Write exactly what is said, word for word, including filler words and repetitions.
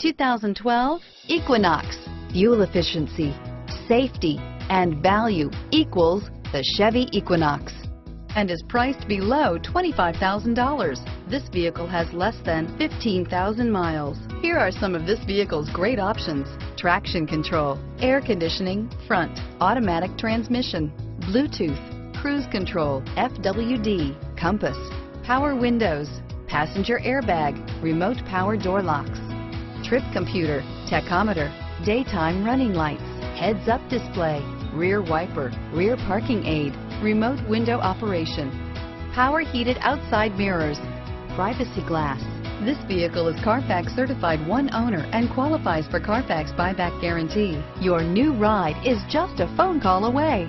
two thousand twelve Equinox. Fuel efficiency, safety, and value equals the Chevy Equinox and is priced below twenty-five thousand dollars. This vehicle has less than fifteen thousand miles. Here are some of this vehicle's great options: traction control, air conditioning, front, automatic transmission, Bluetooth, cruise control, F W D, compass, power windows, passenger airbag, remote power door locks, trip computer, tachometer, daytime running lights, heads-up display, rear wiper, rear parking aid, remote window operation, power heated outside mirrors, privacy glass. This vehicle is Carfax certified one owner and qualifies for Carfax buyback guarantee. Your new ride is just a phone call away.